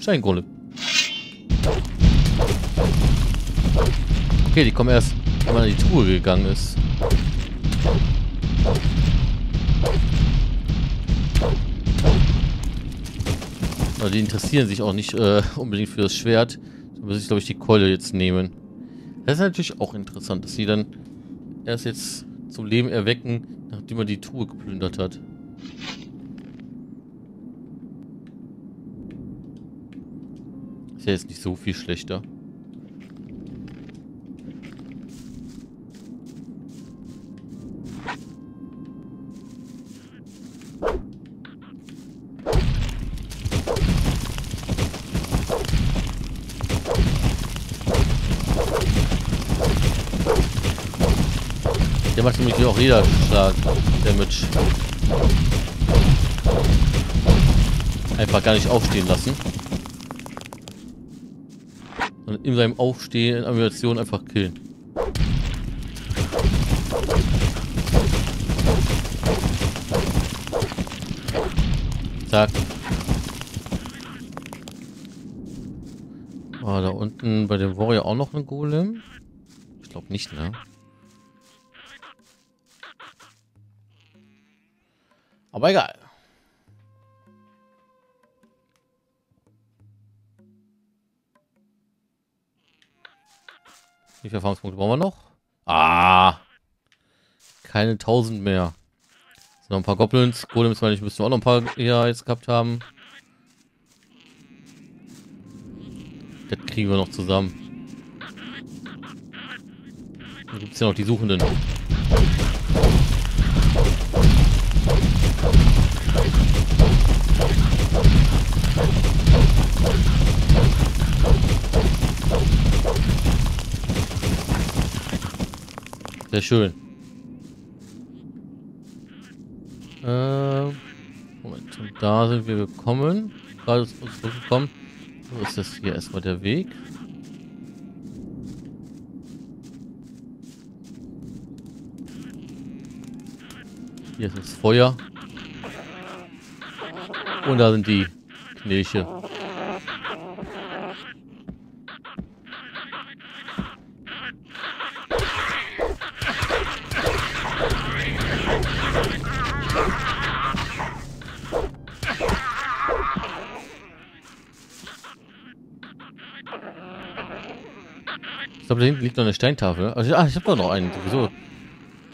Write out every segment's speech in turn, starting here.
Steingolem. Okay, die kommen erst, wenn man in die Truhe gegangen ist. Aber die interessieren sich auch nicht unbedingt für das Schwert. Da muss ich, glaube ich, die Keule jetzt nehmen. Das ist natürlich auch interessant, dass sie dann erst jetzt zum Leben erwecken, nachdem man die Truhe geplündert hat. Ist ja jetzt nicht so viel schlechter. Der macht nämlich auch jeder Schlag Damage. Einfach gar nicht aufstehen lassen. Und in seinem Aufstehen in Animation einfach killen. Zack. War da unten bei dem Warrior auch noch ein Golem? Ich glaube nicht, ne? Aber egal. Wie viele Erfahrungspunkte brauchen wir noch? Ah! Keine 1000 mehr. Noch ein paar Goblins. Golems, weil ich müsste auch noch ein paar hier jetzt gehabt haben. Das kriegen wir noch zusammen. Dann gibt es ja noch die Suchenden. Sehr schön. Moment, und da sind wir gekommen. Gerade ist uns zurückgekommen. Wo ist das hier erstmal der Weg? Hier ist das Feuer. Und da sind die Knilche. Ich glaube, da hinten liegt noch eine Steintafel. Ah, ich habe da noch einen, sowieso.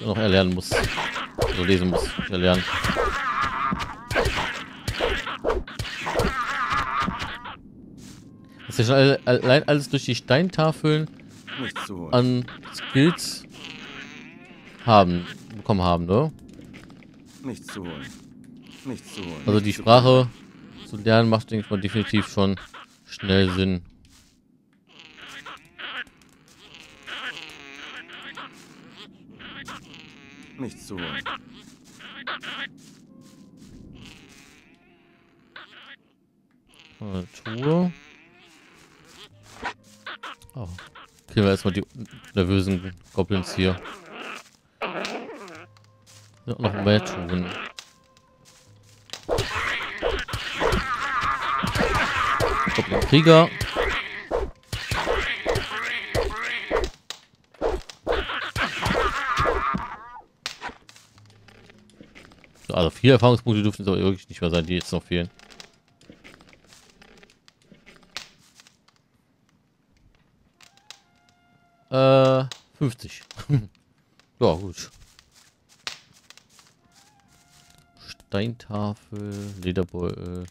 Ich noch erlernen muss. Also lesen muss. Nicht erlernen. Das ist ja schon allein alles durch die Steintafeln an Skills bekommen haben, ne? Nichts zu holen. Nichts zu holen. Also die Sprache zu lernen macht, denke ich mal, definitiv schon schnell Sinn. Nichts zu holen. Eine Truhe. Oh. Killen wir erstmal die nervösen Goblins hier. Sind auch noch mehr Truhen. Goblin-Krieger. Also viele Erfahrungspunkte dürften es aber wirklich nicht mehr sein, die jetzt noch fehlen. Äh, 50. Ja, gut. Steintafel, Lederbeutel,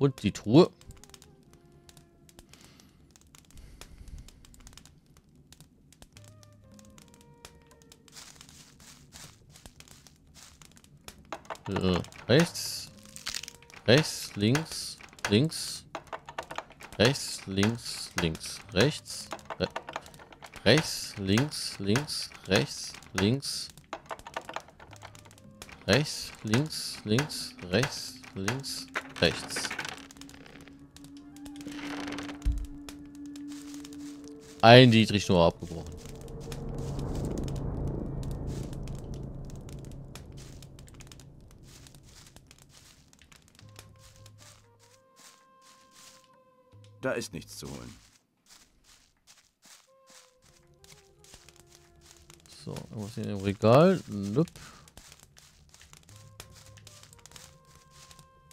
und die Truhe. Rechts, rechts, links, links, rechts, links, links, rechts, rechts, links, links, rechts, links, rechts, links, links, rechts, links, rechts. Ein Dietrich nur abgebrochen. Da ist nichts zu holen. So, irgendwas hier im Regal. Nüpp.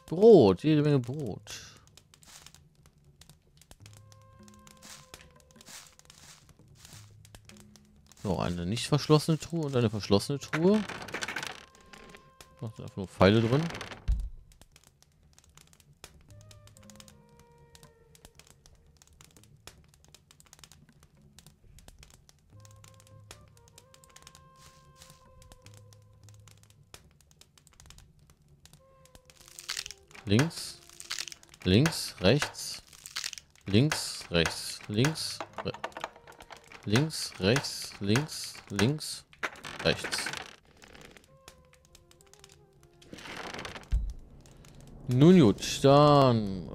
Brot, jede Menge Brot. So, eine nicht verschlossene Truhe und eine verschlossene Truhe. Da sind einfach nur Pfeile drin. Links, links, rechts, links, rechts, links, links, rechts, links, links, rechts. Nun gut, dann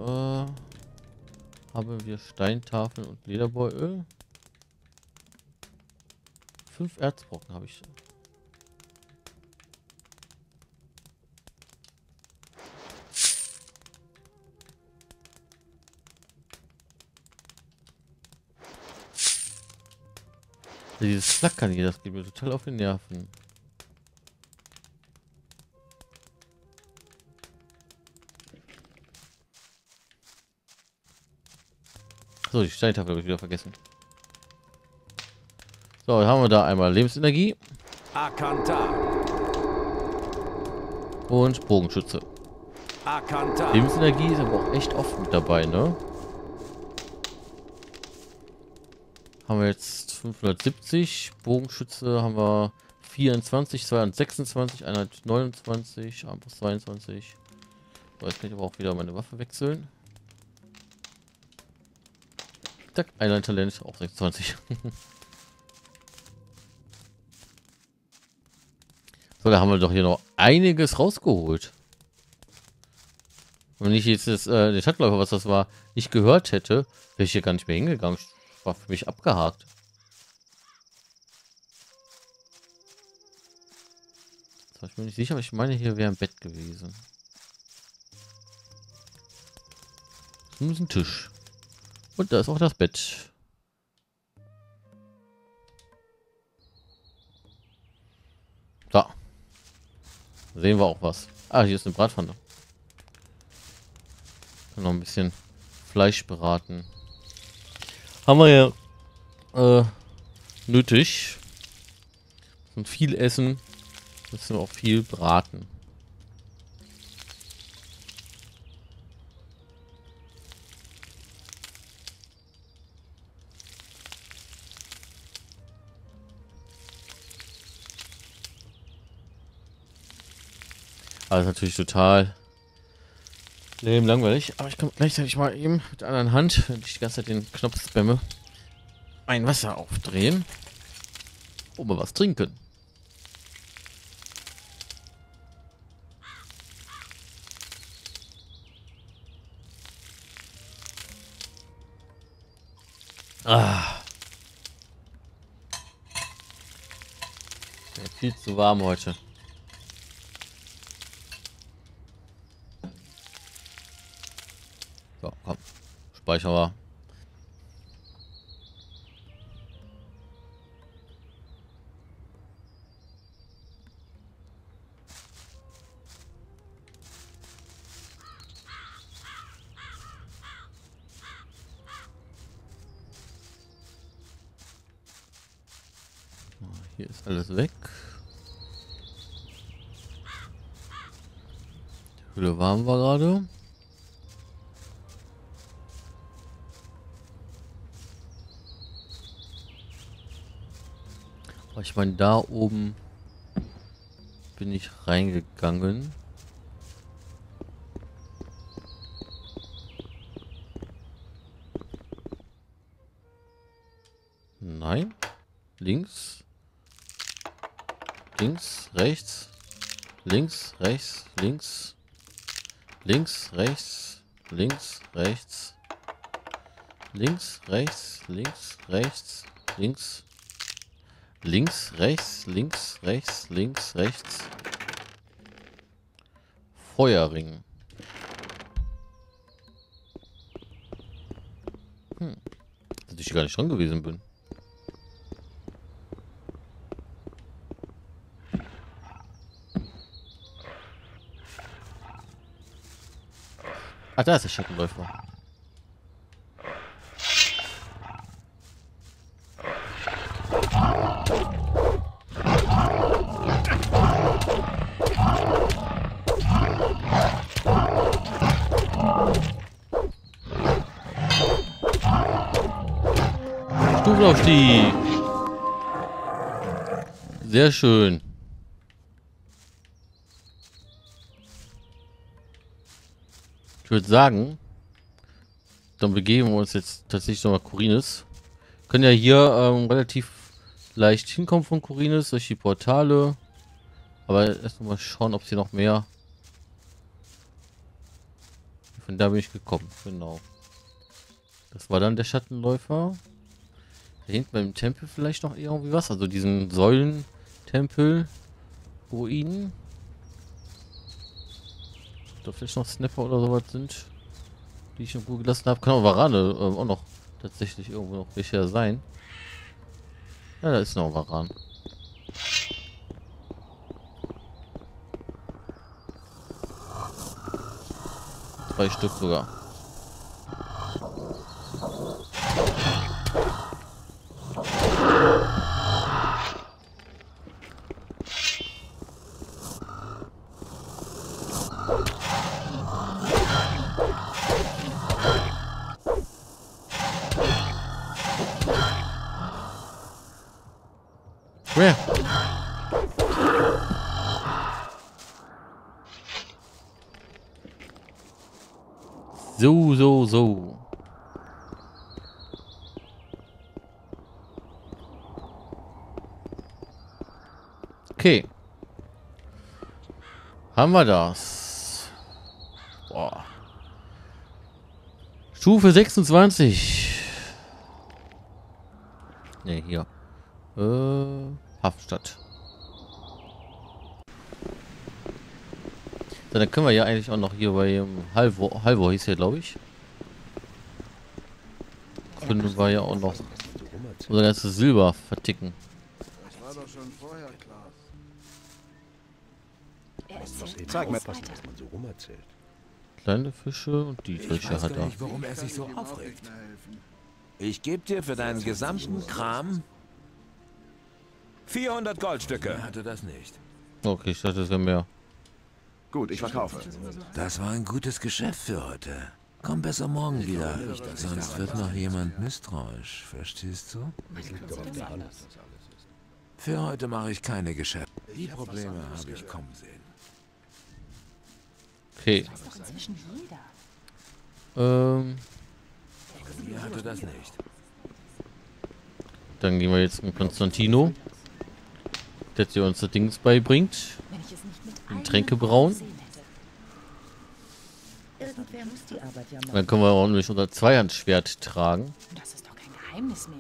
haben wir Steintafeln und Lederbeutel. 5 Erzbrocken habe ich. Dieses Flackern hier, das geht mir total auf die Nerven. So, die Steintafel habe ich wieder vergessen. So, dann haben wir da einmal Lebensenergie. Akanta. Und Bogenschütze. Akanta. Lebensenergie ist aber auch echt oft mit dabei, ne? Haben wir jetzt 570, Bogenschütze haben wir 24, 226, 129, Armbrust 22. So, jetzt kann ich aber auch wieder meine Waffe wechseln. Zack, ein Talent, auch 26. So, da haben wir doch hier noch einiges rausgeholt. Wenn ich jetzt das, den Schattenläufer, was das war, nicht gehört hätte, wäre ich hier gar nicht mehr hingegangen. War für mich abgehakt. So, ich bin nicht sicher, aber ich meine, hier wäre ein Bett gewesen. Hier ist ein Tisch. Und da ist auch das Bett. Da. Sehen wir auch was. Ah, hier ist eine Bratpfanne. Kann noch ein bisschen Fleisch braten. Haben wir ja nötig. Und viel essen, müssen wir auch viel braten. Also natürlich total langweilig, aber ich komme gleichzeitig mal eben mit der anderen Hand, wenn ich die ganze Zeit den Knopf spamme, ein Wasser aufdrehen, um mal was trinken. Ah. Ja, viel zu warm heute. Speichern wir. Hier ist alles weg. Die Höhle waren wir gerade. Ich meine, da oben bin ich reingegangen. Nein. Links. Links, rechts. Links, rechts, links. Links, rechts. Links, rechts. Links, rechts, links, rechts, links. Links, rechts, links, rechts, links, rechts. Feuerring. gar nicht dran gewesen bin. Ah, da ist der Schattenläufer. Stufenaufstieg. Sehr schön. Ich würde sagen, dann begeben wir uns jetzt tatsächlich nochmal Khorinis. Wir können ja hier relativ leicht hinkommen von Khorinis durch die Portale. Aber erst mal schauen, ob es hier noch mehr... Von da bin ich gekommen, genau. Das war dann der Schattenläufer. Da hinten beim Tempel vielleicht noch irgendwie was. Also diesen Säulentempel, Ruinen. Da vielleicht noch Snapper oder sowas sind, die ich in Ruhe gelassen habe. Kann auch Warane auch noch tatsächlich irgendwo noch welcher sein. Ja, da ist noch Waran. Drei Stück sogar. So. Okay. Haben wir das? Boah. Stufe 26. Ne, hier. Hafenstadt. So, dann können wir ja eigentlich auch noch hier bei Halvor hieß ja, glaube ich. Können wir ja auch noch unser ganzes Silber verticken. Das war doch schon vorher klar. Zeig mir, was man so rumerzählt. Kleine Fische und Dietrich hat er. Ich weiß warum er sich so aufregt. Ich gebe dir für deinen gesamten Kram 400 Goldstücke. Hatte das nicht. Okay, ich dachte, das wäre mehr. Gut, ich verkaufe. Das war ein gutes Geschäft für heute. Komm besser morgen wieder, sonst wird noch jemand misstrauisch, verstehst du? Für heute mache ich keine Geschäfte. Die Probleme habe ich kommen sehen. Okay. Dann gehen wir jetzt mit Konstantino, der dir uns das Dings beibringt. Und Tränke brauen. Dann können wir auch nämlich unser Zweihandschwert tragen. Das ist doch kein Geheimnis mehr.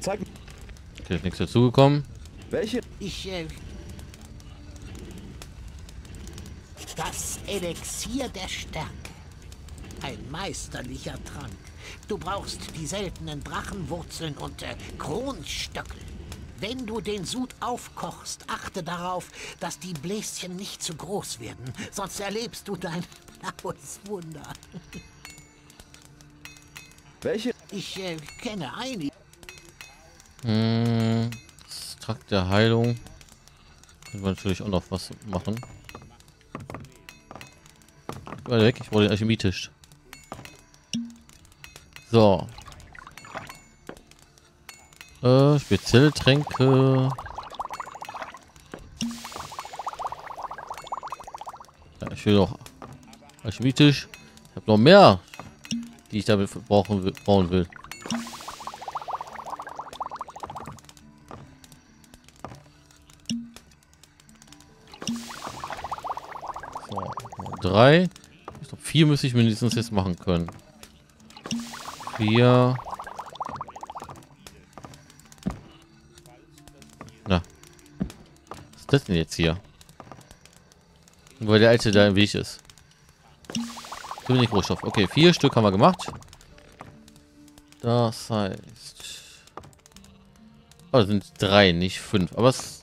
Zeig mir. Okay, ist nichts dazugekommen. Welche? Das Elixier der Stärke. Ein meisterlicher Trank. Du brauchst die seltenen Drachenwurzeln und Kronstöckel. Wenn du den Sud aufkochst, achte darauf, dass die Bläschen nicht zu groß werden. Sonst erlebst du dein blaues Wunder. Welche? Ich kenne einige. Das Trakt der Heilung. Können wir natürlich auch noch was machen. Weg, ich brauche den Alchemietisch. So. Spezielle Tränke. Ja, ich will noch Alchemietisch. Ich habe noch mehr, die ich damit brauchen will. So, 3. 4 müsste ich mindestens jetzt machen können. 4, ist das denn jetzt hier? Weil der alte da im Weg ist. Zu wenig Rohstoff. Okay, 4 Stück haben wir gemacht. Das heißt... Oh, das sind 3, nicht 5. Aber es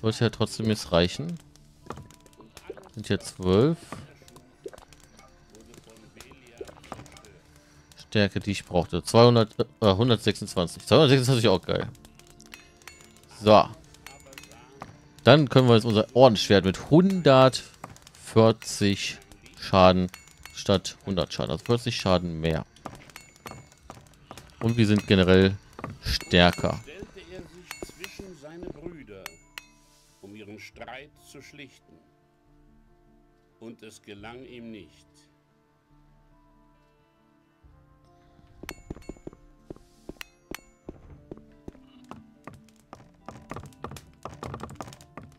sollte ja trotzdem jetzt reichen. Sind jetzt 12. Stärke, die ich brauchte. 126. 226 ist auch geil. So. Dann können wir jetzt unser Ordenschwert mit 140 Schaden statt 100 Schaden. Also 40 Schaden mehr. Und wir sind generell stärker. Stellte er sich zwischen seine Brüder, um ihren Streit zu schlichten. Und es gelang ihm nicht.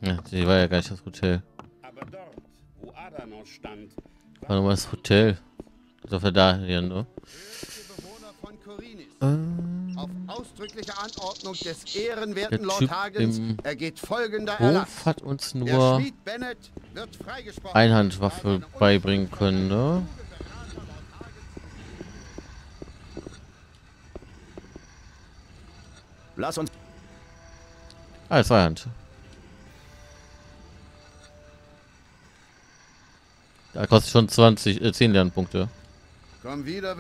Ja, die war ja gar nicht das Hotel. Aber dort, wo Adanos stand, war nochmal das Hotel. Das war da hier, ne? Bewohner von Khorinis. Auf ausdrückliche Anordnung des ehrenwerten Lord Hagens ergeht folgender Erlass. Hat uns nur Schmied Bennett wird freigesprochen. Einhandwaffe beibringen können, ne? Lass uns. Ah, Zweihand. Da kostet schon 10 Lernpunkte. Komm wieder.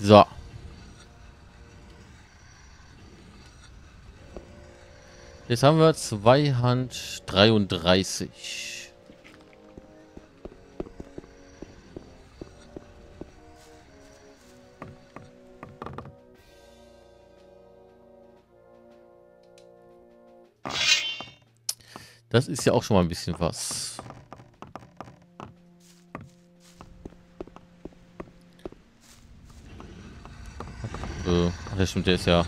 So. Jetzt haben wir 2 Hand 33. Das ist ja auch schon mal ein bisschen was. Ach ja, stimmt, der ist ja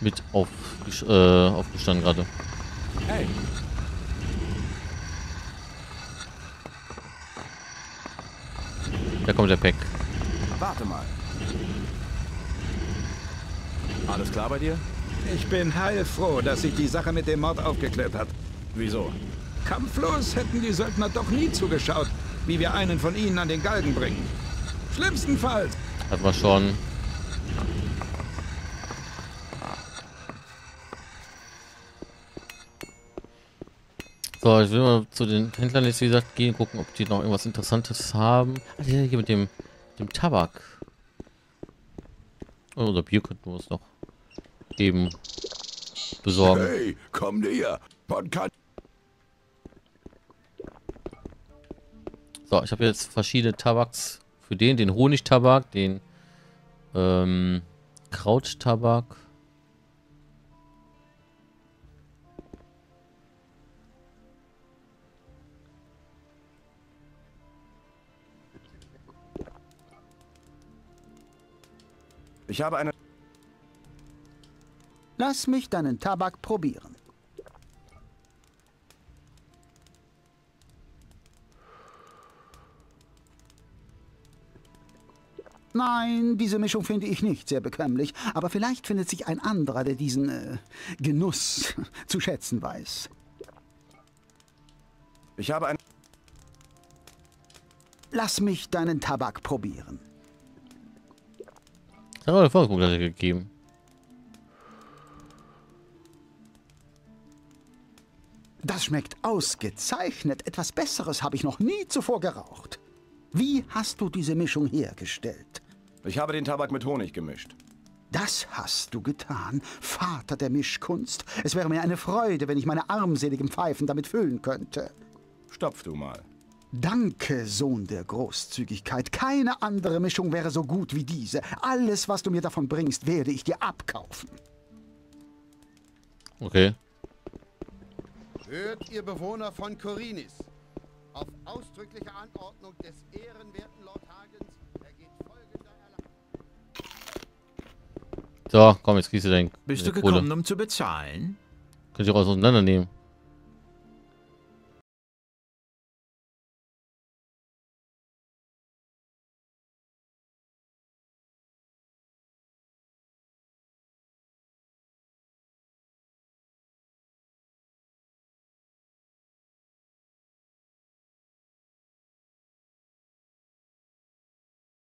mit aufgestanden gerade. Hey. Da kommt der Pack. Warte mal. Alles klar bei dir? Ich bin heilfroh, dass sich die Sache mit dem Mord aufgeklärt hat. Wieso? Kampflos hätten die Söldner doch nie zugeschaut, wie wir einen von ihnen an den Galgen bringen. Schlimmstenfalls. Hat man schon. So, ich will mal zu den Händlern jetzt, wie gesagt, gehen, gucken, ob die noch irgendwas Interessantes haben. Also hier mit dem Tabak. Oh, unser Bier könnten wir uns noch eben besorgen. Hey, komm näher. So, ich habe jetzt verschiedene Tabaks für den Honigtabak, den Krauttabak. Ich habe eine. Lass mich deinen Tabak probieren. Nein, diese Mischung finde ich nicht sehr bekömmlich. Aber vielleicht findet sich ein anderer, der diesen Genuss zu schätzen weiß. Ich habe ein... Lass mich deinen Tabak probieren. Ja, der Vorguck hat er gegeben. Das schmeckt ausgezeichnet. Etwas Besseres habe ich noch nie zuvor geraucht. Wie hast du diese Mischung hergestellt? Ich habe den Tabak mit Honig gemischt. Das hast du getan, Vater der Mischkunst. Es wäre mir eine Freude, wenn ich meine armseligen Pfeifen damit füllen könnte. Stopf du mal. Danke, Sohn der Großzügigkeit. Keine andere Mischung wäre so gut wie diese. Alles, was du mir davon bringst, werde ich dir abkaufen. Okay. Hört ihr Bewohner von Khorinis. Auf ausdrückliche Anordnung des ehrenwerten Lord Hagens ergeht folgender Erlass. So, komm, jetzt kriegst du dein. Bist du gekommen, um zu bezahlen? Könnt ihr auch auseinandernehmen.